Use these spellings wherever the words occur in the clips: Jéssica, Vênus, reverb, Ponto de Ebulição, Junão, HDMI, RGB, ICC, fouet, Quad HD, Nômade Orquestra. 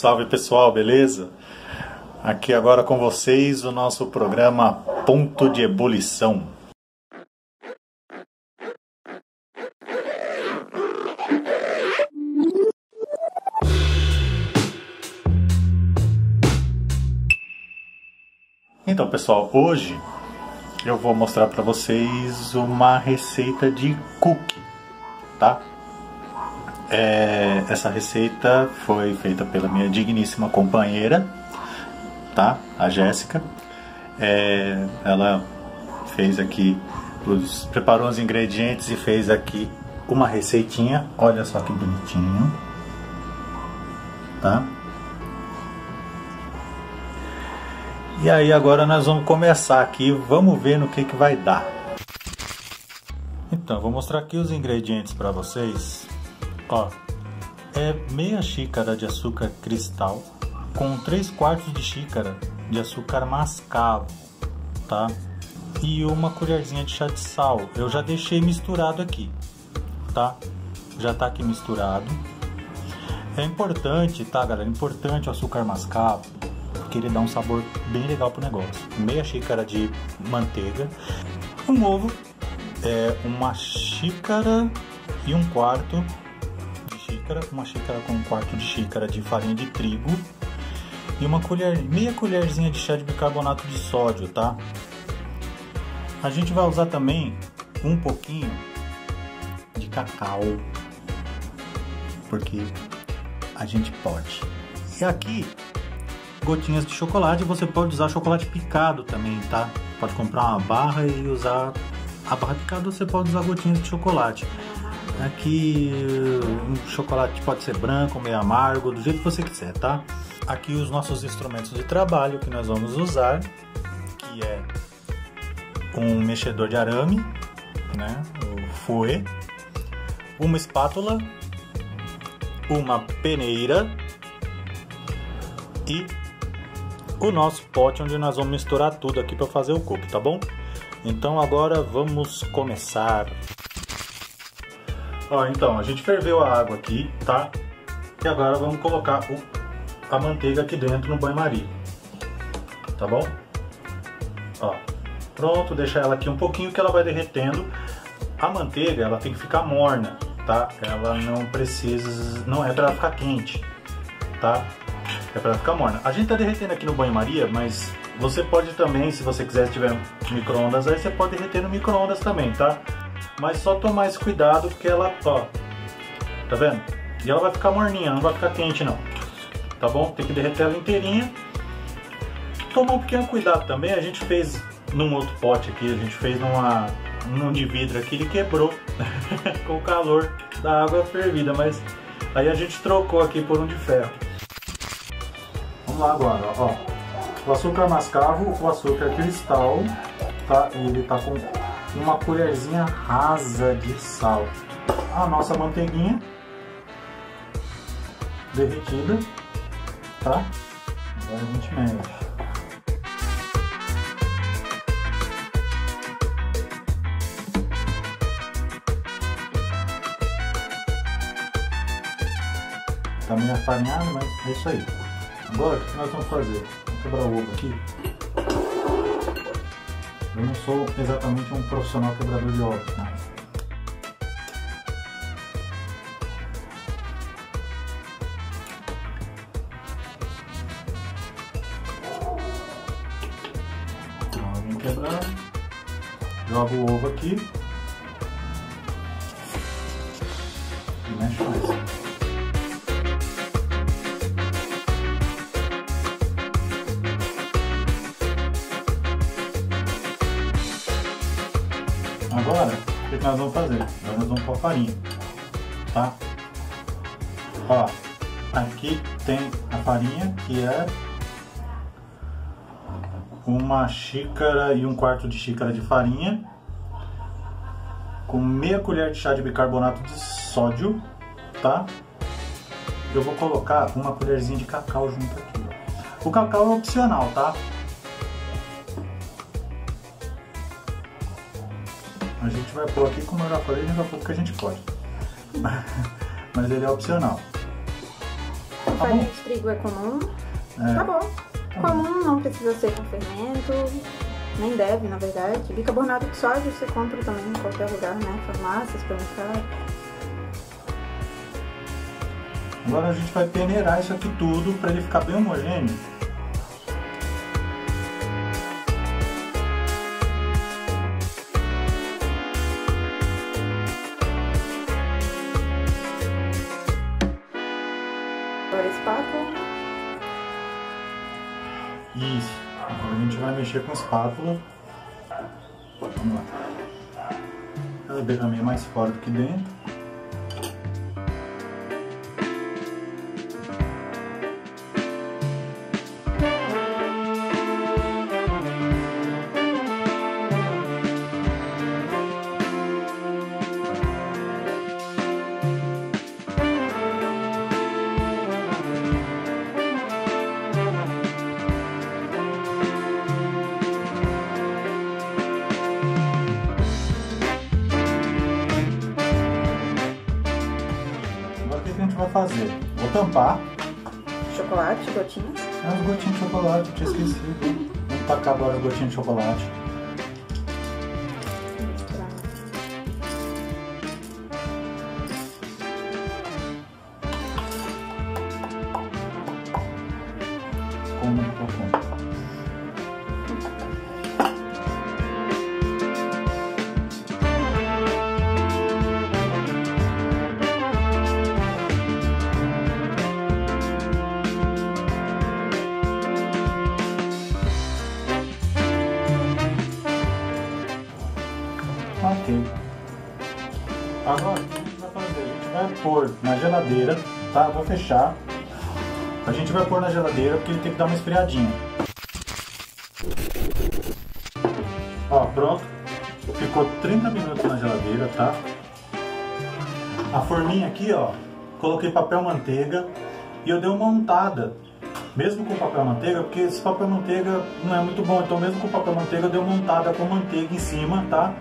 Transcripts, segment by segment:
Salve pessoal, beleza? Aqui agora com vocês o nosso programa Ponto de Ebulição. Então pessoal, hoje eu vou mostrar para vocês uma receita de cookie, tá? Essa receita foi feita pela minha digníssima companheira, tá? A Jéssica. Ela fez aqui, preparou os ingredientes e fez aqui uma receitinha. Olha só que bonitinho, tá? E aí agora nós vamos começar aqui, vamos ver no que vai dar. Então, vou mostrar aqui os ingredientes para vocês. Ó, é meia xícara de açúcar cristal com 3/4 de xícara de açúcar mascavo, tá? E uma colherzinha de chá de sal. Eu já deixei misturado aqui, tá? Já tá aqui misturado. É importante, tá, galera? Importante o açúcar mascavo, porque ele dá um sabor bem legal pro negócio. Meia xícara de manteiga, um ovo, uma xícara e um quarto. Uma xícara com 1/4 de xícara de farinha de trigo e uma meia colherzinha de chá de bicarbonato de sódio, tá? A gente vai usar também um pouquinho de cacau, porque a gente pode. E aqui, gotinhas de chocolate, você pode usar chocolate picado também, tá? Pode comprar uma barra e usar a barra picada, você pode usar gotinhas de chocolate. Aqui um chocolate pode ser branco, meio amargo, do jeito que você quiser, tá? Aqui os nossos instrumentos de trabalho que nós vamos usar, que é um mexedor de arame, né? O fouet, uma espátula, uma peneira e o nosso pote onde nós vamos misturar tudo aqui para fazer o cookie, tá bom? Então agora vamos começar. Ó, então, a gente ferveu a água aqui, tá? E agora vamos colocar a manteiga aqui dentro no banho-maria, tá bom? Ó, pronto, deixa ela aqui um pouquinho que ela vai derretendo. A manteiga, ela tem que ficar morna, tá? Ela não precisa, não é pra ela ficar quente, tá? É pra ela ficar morna. A gente tá derretendo aqui no banho-maria, mas você pode também, se você quiser, se tiver micro-ondas, aí você pode derreter no micro-ondas também, tá? Mas só tomar esse cuidado porque ela, ó, tá vendo? E ela vai ficar morninha, não vai ficar quente não, tá bom? Tem que derreter ela inteirinha. Tomar um pequeno cuidado também, a gente fez num outro pote aqui, a gente fez num de vidro aqui, ele quebrou com o calor da água fervida, mas aí a gente trocou aqui por um de ferro. Vamos lá agora, ó, o açúcar mascavo, o açúcar cristal, tá? Ele tá com uma colherzinha rasa de sal, a nossa manteiguinha derretida, tá? Agora a gente mexe. Tá meio apanhado, mas é isso aí. Agora o que nós vamos fazer? Vamos quebrar o ovo aqui. Eu não sou exatamente um profissional quebrador de ovos, né? Então, eu vim quebrar, jogo o ovo aqui e mexo mais. Agora, o que nós vamos fazer? Agora nós vamos pôr farinha, tá? Ó, aqui tem a farinha, que é 1 xícara e 1/4 de xícara de farinha, com meia colher de chá de bicarbonato de sódio, tá? Eu vou colocar uma colherzinha de cacau junto aqui. O cacau é opcional, tá? A gente vai pôr aqui, como eu já falei, a gente vai pôr porque a gente pode. Mas ele é opcional. farinha de trigo é comum. É. Tá bom. Comum, não precisa ser com fermento, nem deve, na verdade. Bicarbonato de sódio você compra também em qualquer lugar, né? Farmácia, supermercado. Agora a gente vai peneirar isso aqui tudo para ele ficar bem homogêneo. Agora espátula. Isso. Agora a gente vai mexer com a espátula. Vamos lá. Ela é mais fora do que dentro. Fazer. Vou tampar. Chocolate, gotinhas? Ah, as gotinhas de chocolate, eu tinha esquecido. Vamos tacar agora as gotinhas de chocolate. Como um pouquinho. Ok. Agora, o que a gente vai fazer? A gente vai pôr na geladeira, tá? Vou fechar. A gente vai pôr na geladeira porque ele tem que dar uma esfriadinha. Ó, pronto. Ficou 30 minutos na geladeira, tá? A forminha aqui, ó, coloquei papel manteiga e eu dei uma untada. Mesmo com papel manteiga, porque esse papel manteiga não é muito bom. Então, mesmo com papel manteiga, eu dei uma untada com manteiga em cima, tá?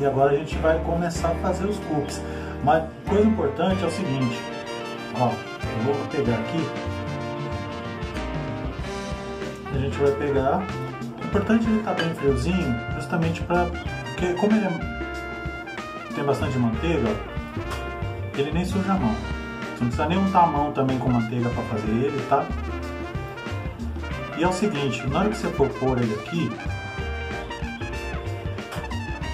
E agora a gente vai começar a fazer os cookies. Mas coisa importante é o seguinte, ó, eu vou pegar aqui, a gente vai pegar, o importante é ele estar bem friozinho, justamente para, porque como ele tem bastante manteiga, ele nem suja a mão. Você não precisa nem untar a mão também com manteiga para fazer ele, tá? E é o seguinte, na hora que você for pôr ele aqui,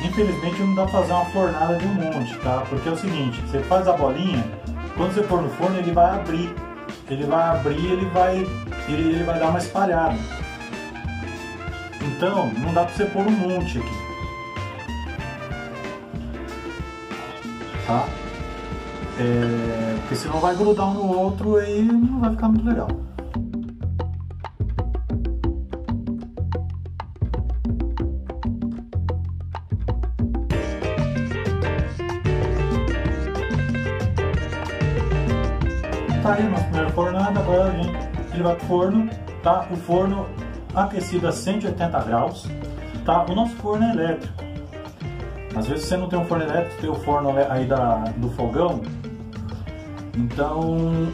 infelizmente não dá pra fazer uma fornada de um monte, tá? Porque é o seguinte, você faz a bolinha, quando você pôr no forno ele vai abrir. Ele vai abrir e ele vai dar uma espalhada. Então, não dá pra você pôr um monte aqui. Tá? É, porque senão vai grudar um no outro e não vai ficar muito legal. Tá aí, nossa primeira fornada, agora ele vai pro forno, tá? O forno aquecido a 180 graus, tá? O nosso forno é elétrico. Às vezes você não tem um forno elétrico, tem o forno aí do fogão. Então,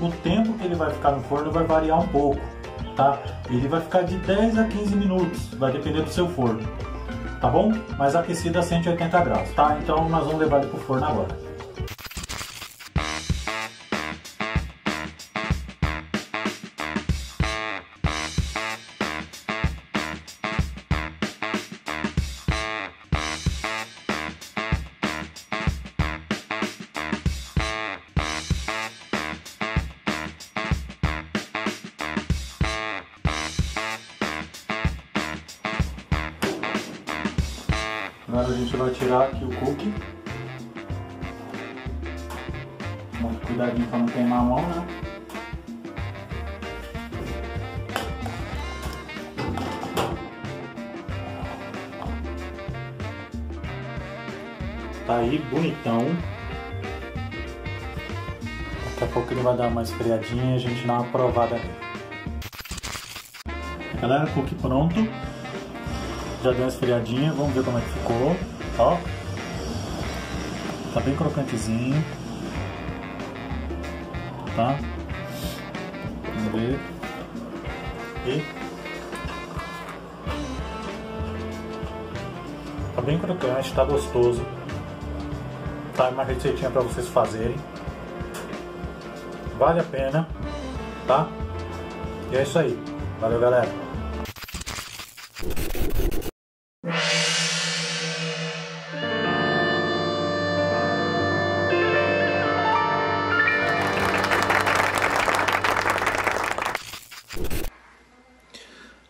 o tempo que ele vai ficar no forno vai variar um pouco, tá? Ele vai ficar de 10 a 15 minutos, vai depender do seu forno, tá bom? Mas aquecido a 180 graus, tá? Então, nós vamos levar ele pro forno agora. Agora a gente vai tirar aqui o cookie. Muito cuidadinho para não queimar a mão, né? Tá aí, bonitão. Daqui a pouco ele vai dar uma esfriadinha e a gente dá uma provada nele. Galera, cookie pronto. Já deu uma esfriadinha, vamos ver como é que ficou, ó, tá bem crocantezinho, tá? B e tá bem crocante, tá gostoso, tá uma receitinha para vocês fazerem, vale a pena, tá? E é isso aí, valeu galera.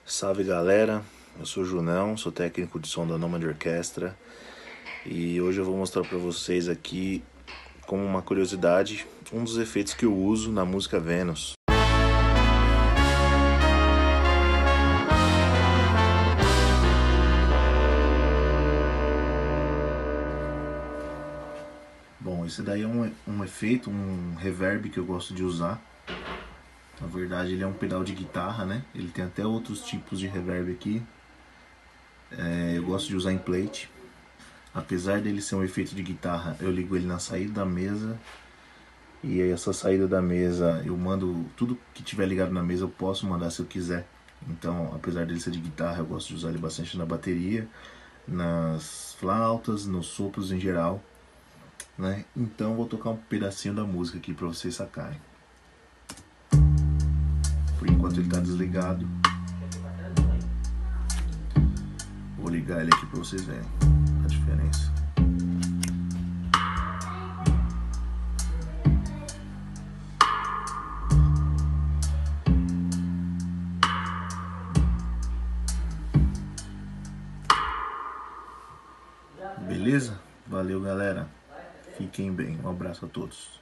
Salve galera, eu sou o Junão, sou técnico de som da Nômade Orquestra e hoje eu vou mostrar para vocês aqui, como uma curiosidade, um dos efeitos que eu uso na música Vênus. Bom, esse daí é um efeito, um reverb que eu gosto de usar. Na verdade ele é um pedal de guitarra, né? Ele tem até outros tipos de reverb aqui. Eu gosto de usar em plate. Apesar dele ser um efeito de guitarra, eu ligo ele na saída da mesa. E aí essa saída da mesa, eu mando tudo que tiver ligado na mesa, eu posso mandar se eu quiser. Então, apesar dele ser de guitarra, eu gosto de usar ele bastante na bateria, nas flautas, nos sopros em geral, né? Então vou tocar um pedacinho da música aqui para vocês sacarem. Por enquanto ele está desligado, vou ligar ele aqui para vocês verem a diferença. Beleza? Valeu galera, fiquem bem, um abraço a todos.